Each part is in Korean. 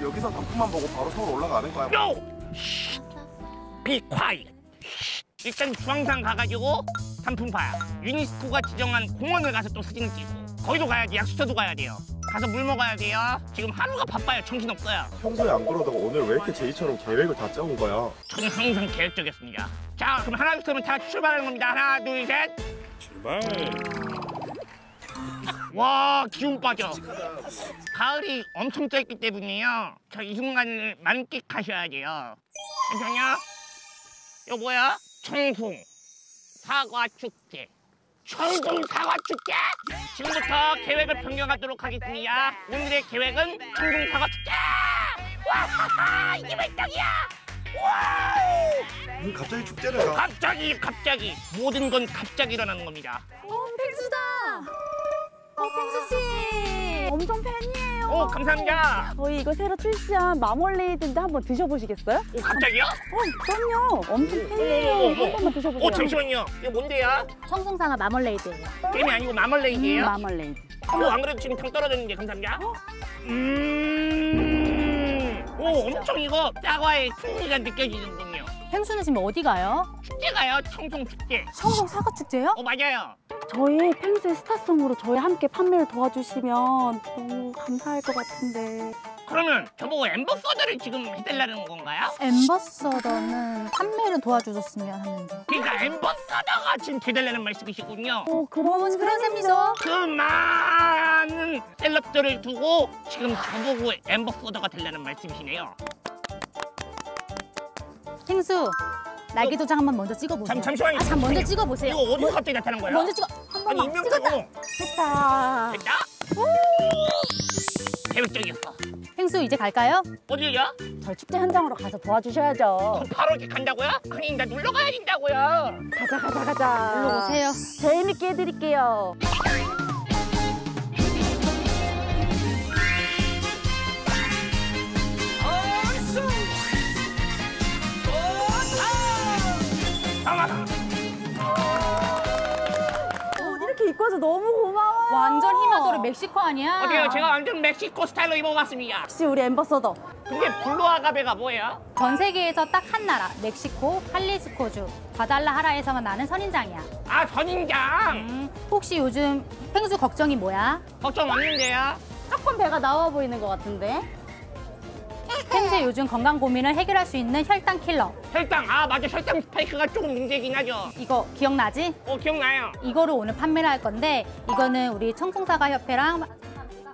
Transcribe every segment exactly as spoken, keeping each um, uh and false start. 여기서 단풍만 보고 바로 서울 올라가는 거야. No! Be quiet. 일단 중앙산 가가지고 단풍 봐야. 유네스코가 지정한 공원을 가서 또 사진을 찍고. 거기도 가야지. 약수터도 가야 돼요. 가서 물 먹어야 돼요. 지금 하루가 바빠요. 정신없어요. 평소에 안 그러다가 오늘 왜 이렇게 제이처럼 계획을 다 짜온 거야? 저는 항상 계획적이었습니다. 자, 그럼 하나, 둘, 셋, 다 출발하는 겁니다. 하나, 둘, 셋. 출발. 와, 기운 빠져. 가을이 엄청 짧기 때문에요. 저 이 순간을 만끽하셔야 돼요. 잠시만요. 이거 뭐야? 청송 사과축제. 청송 사과축제? 지금부터 계획을 변경하도록 하겠습니다. 오늘의 계획은 청송 사과축제! 와, 이게 발떡이야! 와! 왜 갑자기 축제를 가? 갑자기, 갑자기. 모든 건 갑자기 일어나는 겁니다. 오, 펭수다! 어, 펭수 씨! 엄청 팬이에요. 오, 감사합니다. 저희 이거 새로 출시한 마멀레이드인데 한번 드셔보시겠어요? 오, 갑자기요? 어, 그럼요. 엄청 팬이에요. 오, 한 번만 드셔보세요. 오, 잠시만요. 이거 뭔데요? 청송사과 마멀레이드예요. 게임이 아니고 마멀레이드예요? 음, 마멀레이드. 오, 안 그래도 지금 당 떨어졌는데 감사합니다. 어? 음... 오, 엄청 이거 사과의 풍미가 느껴지는군요. 펭수는 지금 어디 가요? 축제 가요, 청송 축제. 청송 사과 축제요? 어, 맞아요. 저희 펭수의 스타송으로 저희 함께 판매를 도와주시면 너무 감사할 것 같은데. 그러면 저보고 앰버서더를 지금 해달라는 건가요? 앰버서더는 판매를 도와주셨으면 하는데. 그러니까 앰버서더가 지금 해달라는 말씀이시군요. 어, 그런 그런 셈이죠. 그 많은 셀럽들을 두고 지금 저보고 앰버서더가 되려는 말씀이시네요. 펭수, 날개 도장 한번 먼저 찍어보세요. 잠, 잠시만요. 아, 잠 먼저 찍어보세요. 이거 어디서 갑자기 나타난 거야? 먼저 찍어. 한 번만. 아니, 임명장으로. 됐다. 됐다? 오! 계획적이었어. 펭수, 이제 갈까요? 어디야? 저희 축제 현장으로 가서 도와주셔야죠. 바로 이렇게 간다고요? 아니, 나 놀러 가야 된다고요. 가자, 가자, 가자. 놀러 오세요. 재밌게 해드릴게요. 이렇게 입고 와서 너무 고마워. 완전 히마도르 멕시코 아니야? 어때요? 제가 완전 멕시코 스타일로 입어봤습니다. 역시 우리 앰버서더. 근데 블루 아가베가 뭐예요? 전 세계에서 딱 한 나라, 멕시코, 칼리스코주, 과달라하라에서만 나는 선인장이야. 아, 선인장? 음, 혹시 요즘 펭수 걱정이 뭐야? 걱정 없는데요? 조금 배가 나와 보이는 것 같은데? 펭수의 요즘 건강 고민을 해결할 수 있는 혈당 킬러. 혈당! 아, 맞아. 혈당 스파이크가 조금 문제긴 하죠. 이거 기억나지? 어, 기억나요. 이거로 오늘 판매를 할 건데 이거는 우리 청송사과협회랑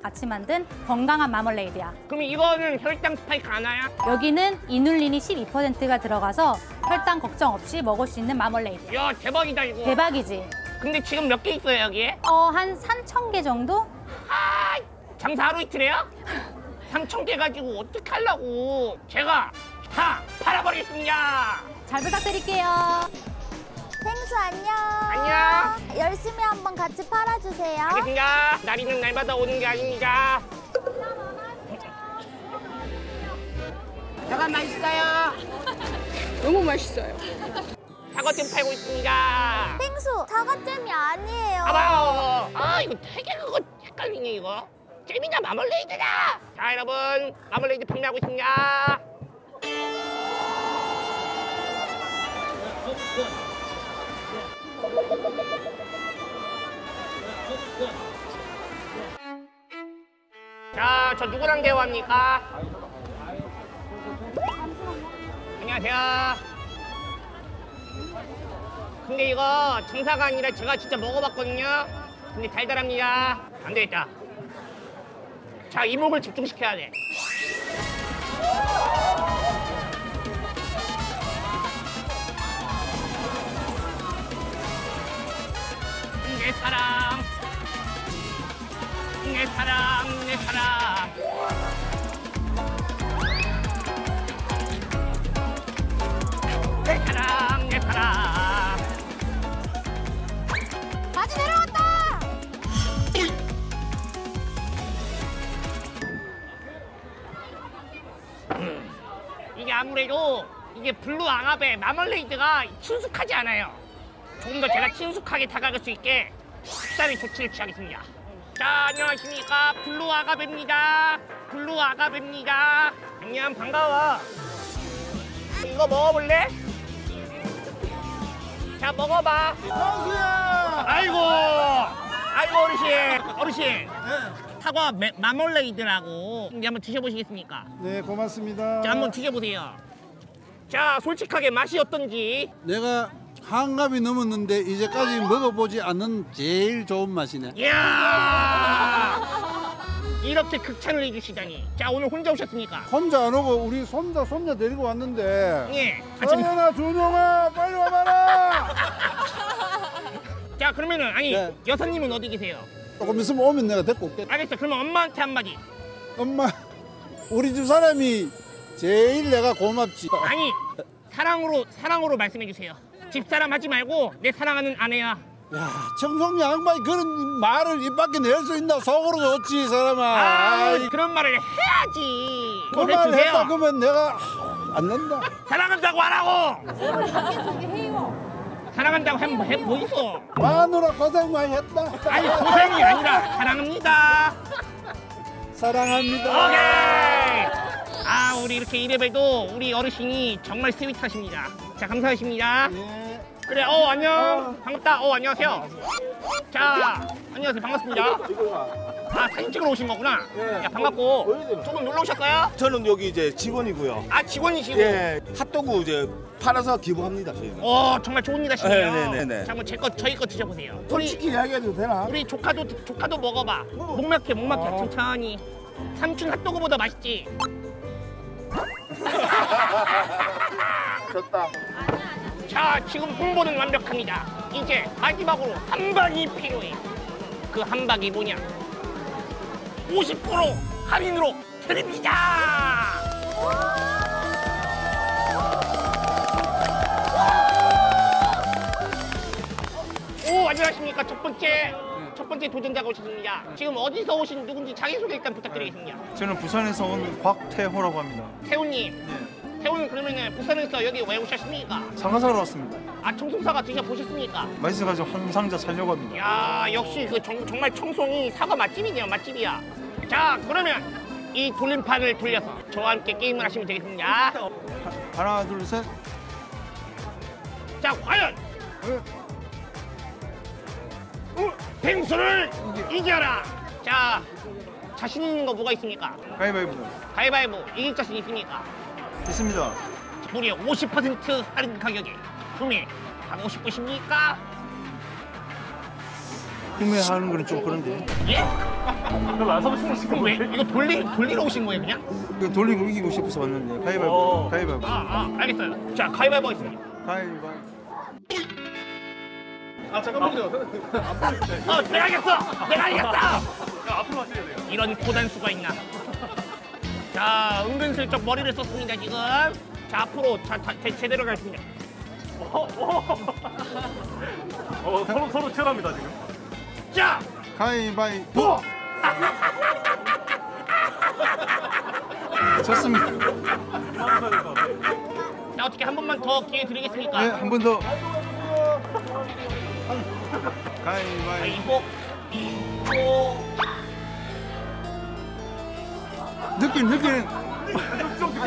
같이 만든 건강한 마멀레이드야. 그럼 이거는 혈당 스파이크 안 와요? 여기는 이눌린이 십이 퍼센트가 들어가서 혈당 걱정 없이 먹을 수 있는 마멀레이드. 야, 대박이다 이거. 대박이지. 근데 지금 몇 개 있어요 여기에? 어, 한 삼천 개 정도? 아, 장사 하루 이틀에요? 삼천 개 가지고 어떻게 하려고. 제가 다 팔아버리겠습니다. 잘 부탁드릴게요. 펭수 안녕. 안녕. 열심히 한번 같이 팔아주세요. 알겠습니다. 날 있는 날마다 오는 게 아닙니다. 사과 맛있어요. 너무 맛있어요. 사과잼 팔고 있습니다. 펭수, 사과잼이 아니에요. 아, 아 이거 되게 그거 헷갈리네 이거. 재미나 마멀레이드다! 자, 여러분, 마멀레이드 판매하고 있습니다. 자, 저 누구랑 대화합니까? 안녕하세요. 근데 이거 장사가 아니라 제가 진짜 먹어봤거든요. 근데 달달합니다. 안 되겠다. 자, 이목을 집중시켜야 돼. 내 사랑, 내 사랑, 내 사랑. 이게 아무래도 이게 블루 아가베 마멀레이드가 친숙하지 않아요. 조금 더 제가 친숙하게 다가갈 수 있게 특별히 조치를 취하겠습니다. 자, 안녕하십니까, 블루 아가베입니다. 블루 아가베입니다. 안녕, 반가워. 이거 먹어볼래? 자, 먹어봐. 펭수야. 아이고, 아이고 어르신, 어르신. 네. 사과 매, 마멀레이드라고 한번 드셔보시겠습니까? 네, 고맙습니다. 자, 한번 드셔보세요. 자, 솔직하게 맛이 어떤지. 내가 한갑이 넘었는데 이제까지 먹어보지 않는 제일 좋은 맛이네. 이야. 이렇게 극찬을 해주시다니. 자, 오늘 혼자 오셨습니까? 혼자 안 오고 우리 손자 손녀 데리고 왔는데. 예. 성현아, 준용아, 빨리 와봐라. 자, 그러면은 아니, 네. 여사님은 어디 계세요? 조금 있으면 오면 내가 데리고 올게. 알겠어. 그러면 엄마한테 한마디. 엄마, 우리 집 사람이 제일 내가 고맙지. 아니, 사랑으로 사랑으로 말씀해 주세요. 집사람 하지 말고 내 사랑하는 아내야. 야, 청송 양반이 그런 말을 입 밖에 낼 수 있나? 속으로 좋지, 이 사람아. 아유, 그런 말을 해야지. 그 말을 했다 그러면 내가 안 된다. 사랑한다고 하라고. 사랑한다고 하면 해 보이소. 마누라 고생 많이 했다. 아니, 고생이 아니라 사랑합니다. 사랑합니다. 오케이. 아, 우리 이렇게 이래봬도 우리 어르신이 정말 스윗하십니다. 자, 감사하십니다. 예. 그래, 어, 안녕. 반갑다. 어, 안녕하세요. 자, 안녕하세요. 반갑습니다. 아, 사진 찍으러 오신 거구나. 야, 반갑고. 조금 놀러 오셨어요? 저는 여기 이제 직원이고요. 아, 직원이시고? 예. 핫도그 이제 팔아서 기부합니다, 저희는. 어, 정말 좋은 일 하시네요. 네네네. 자, 한번 제 거, 저희 거 드셔보세요. 솔직히 이야기해도 되나? 우리 조카도, 조카도 먹어봐. 목막혀, 목막혀. 천천히. 삼촌 핫도그보다 맛있지? 좋다. 자, 지금 홍보는 완벽합니다. 이제 마지막으로 한박이 필요해. 그 한박이 뭐냐? 오십 퍼센트 할인으로 드립니다! 오, 안녕하십니까. 첫 번째, 첫 번째 도전자가 오셨습니다. 지금 어디서 오신 누군지 자기소개 일단 부탁드리겠습니다. 저는 부산에서 온 곽태호라고 합니다. 태호님. 네. 태훈, 그러면은 부산에서 여기 왜 오셨습니까? 상가 사러 왔습니다. 아, 청송 사과 드셔보셨습니까? 맛있어가지고 한 상자 사려고 합니다. 야, 역시 그 정, 정말 청송이 사과 맛집이네요. 맛집이야. 자, 그러면 이 돌림판을 돌려서 저와 함께 게임을 하시면 되겠습니다. 하나, 둘, 셋. 자, 과연 펭수를 이겨라. 자, 자신 있는 거 뭐가 있습니까? 가위바위보. 가위바위보. 이길 자신 있습니까? 있습니다. 무려 오십 퍼센트 할인 가격에 구매 하고 싶으십니까? 구매하는 거는 좀 그런데. 예? 그럼 안 사보시는 지금 왜? 이거 돌리, 돌리러 오신 거예요, 그냥? 이거 돌리고 이기고 싶어서 왔는데. 가위바위보. 가위바위보. 아, 아, 알겠어요. 자, 가위바위보 있습니다. 가위바위보. 아, 잠깐만요. 어, 내가 이겼어! 내가 이겼어! 야, 앞으로 하셔야 돼요. 이런 고단수가 있나? 자, 은근슬쩍 머리를 썼습니다, 지금. 자, 앞으로 자, 다, 대, 제대로 가겠습니다. 어, 어. 어, 서로, 서로 치열합니다, 지금. 자! 가위바위보! 졌습니다. 자, 어떻게 한 번만 더 기회 드리겠습니까? 네, 한 번 더. 가위바위보. 가위바위보. 느낌, 느낌.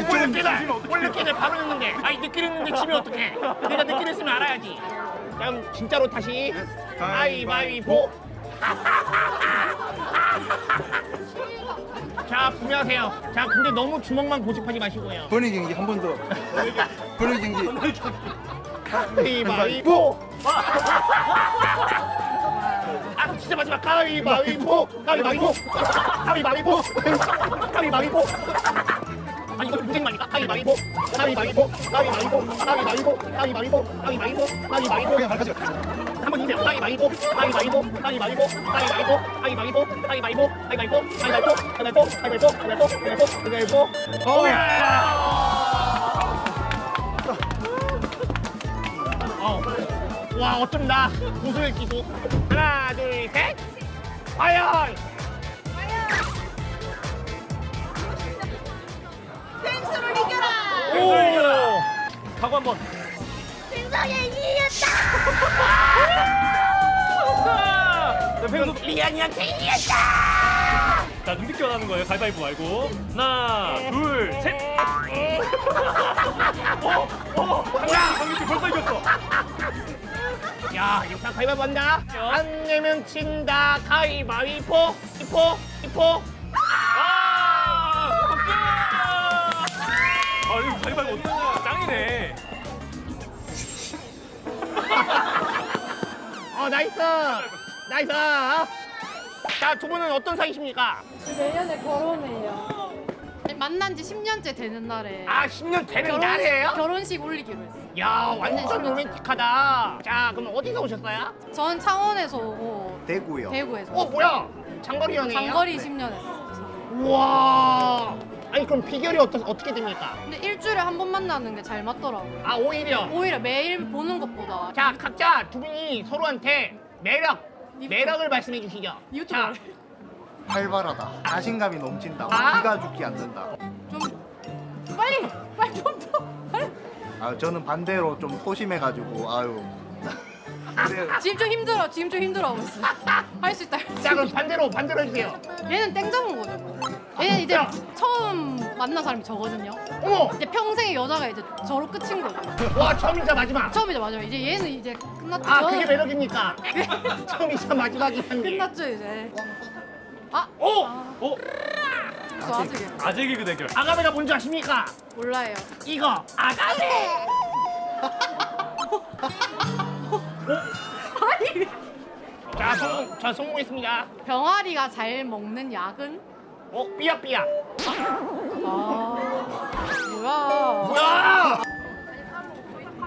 원래 깨다. 원래 깨다. 바로 했는데. 아니, 느끼는 했는데 치면 어떡해. 내가 느끼는 했으면 알아야지. 그럼 진짜로 다시. 가위바위보. 자, 분명하세요. 자, 근데 너무 주먹만 고집하지 마시고요. 번외 경기 한 번 더. 번외 경기. 가위바위보. 아, 진짜 마지막. 가위바위보. 가위바위보. 가위바위보. 가위바위보. 아니, 이거 무슨 말이야? 가위바위보. 가위바위보. 가위바위보. 가위바위보. 가위바위보. 가위바위보. 가위바위보. 한번 이세요. 가위바위보. 가위바위보. 가위바위보. 가위바위보. 가위바위보. 가위바위보. 가위바위보. 가위바위보. 가위바위보. 가위바위보. 가위바위보. 가위바위보. 가위바위보. 와, 어쩐다. 구슬을 끼고. 하나, 둘, 셋. 과연! 펭수를 이겨라! 사과 한번. 펭수의 이겼다. 펭수 리안이한테 이겼다. 자, 눈 비켜 나는 거예요. 가위바위보 말고. 하나, 둘, 셋. 어, 어, 강민수 벌써 이겼어. 야, 일단 가위바위보 한다. 안 내면 친다. 가위바위보, 이포, 이포. 아, 이거 가위바위보 어떻게 하냐. 짱이네. 어, 나이스. 나이스. 자, 두 분은 어떤 사이십니까? 내년에 결혼해요. 만난 지 십 년째 되는 날에. 아, 십 년 되는 결혼, 날이에요? 결혼식 올리기로 했어요. 야, 완전 로맨틱하다. 자, 그럼 어디서 오셨어요? 전 창원에서 오고. 대구요? 대구에서. 어, 뭐야? 장거리 연애예요? 장거리 십 년 했어요. 우와. 아니, 그럼 비결이 어떠, 어떻게 됩니까? 근데 일주일에 한 번 만나는 게 잘 맞더라고요. 아, 오히려? 오히려 매일 보는 것보다. 자, 각자 두 분이 서로한테 매력, 이거. 매력을 말씀해 주시죠. 이것도 자. 활발하다. 자신감이 넘친다. 아? 비가 죽기 안 된다. 좀 빨리! 빨리 좀 더! 아, 저는 반대로 좀 소심해가지고 아유. 그래. 지금 좀 힘들어. 지금 좀 힘들어하고 있어. 할 수 있다. 자, 그럼 반대로 반대로 해주세요. 얘는 땡 잡은 거죠. 뭐. 얘는 이제 야. 처음 만난 사람이 저거든요. 어머! 이제 평생의 여자가 이제 저로 끝인 거죠. 와, 처음이자 마지막. 처음이자 마지막. 이제 얘는 이제 끝났죠. 아, 그게 매력입니까? 처음이자 마지막이란 게. 끝났죠 이제. 아! 오! 아. 오! 아재, 아재 개그 대결. 아가베가 뭔지 아십니까? 몰라요. 이거 아가베! 아니! 자, 성공, 저 성공했습니다. 병아리가 잘 먹는 약은? 어? 삐약삐약. 아... 뭐야... 뭐야!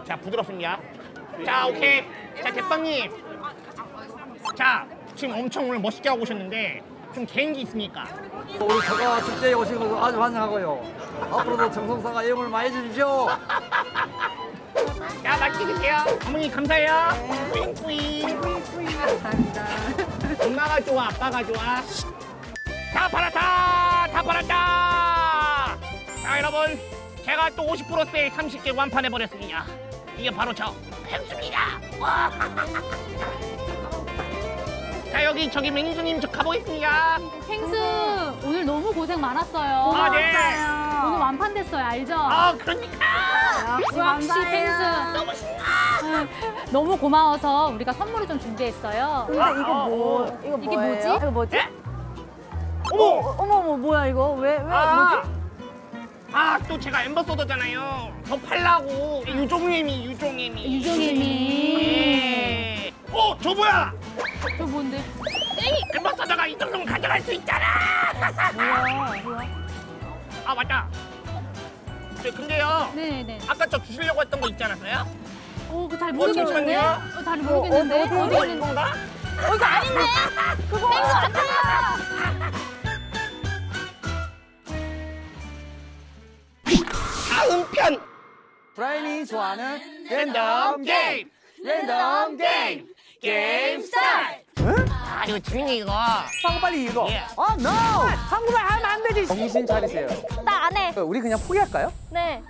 자, 부드럽습니다. 자, 오케이. 자, 대빵님. 자, 지금 엄청 오늘 멋있게 하고 오셨는데 좀 개인기 있습니까? 우리 사과 축제에 오신 거 아주 환영하고요. 앞으로도 청송사가 애용을 많이 해주십시오. 자, 맛있게 드세요. 어머니 감사해요. 뿌잉 뿌잉. 뿌잉 뿌잉. 감사합니다. 엄마가 좋아, 아빠가 좋아. 다 팔았다, 다 팔았다. 자, 여러분, 제가 또 오십 퍼센트 세일 삼십 개 완판해버렸습니다. 이게 바로 저 펭수입니다. 와. 자, 여기 저기 매니저님 저 가보겠습니다. 펭수 오늘 너무 고생 많았어요. 고마웠어요. 아, 네. 오늘 완판됐어요, 알죠? 아, 그러니까. 역시 펭수 너무 신나. 너무 고마워서 우리가 선물을 좀 준비했어요. 근데 아, 이거 뭐? 어, 이거 이게 뭐예요? 뭐지? 이거 뭐지? 네? 어머, 어, 어머, 어머, 뭐야 이거? 왜, 왜 아, 뭐지? 아, 또 제가 앰버서더잖아요. 저 팔라고 유종혜미, 유종혜미, 유종혜미. 어, 저 뭐야? 저 뭔데? 에이! 앰버서더가 이 정도면 가져갈 수 있잖아! 뭐야, 뭐야? 아, 맞다. 저 근데요. 네네. 아까 저 주시려고 했던 거 있지 않았어요? 어, 그거 잘 모르겠는데? 어, 어, 잘 모르겠는데? 어, 어, 어디 있는 건가? 어, 이거 아닌데? 그거 펭수 안 돼요! 다음 편! 브라이니 좋아하는 랜덤 게임! 랜덤 게임! 게임 스타일! 응? 아, 이거 재밌네, 이거. 빵 빨리 이거. 예. 어, 노! No! 한국말 하면 안 되지. 정신 차리세요. 나 안 해. 우리 그냥 포기할까요? 네.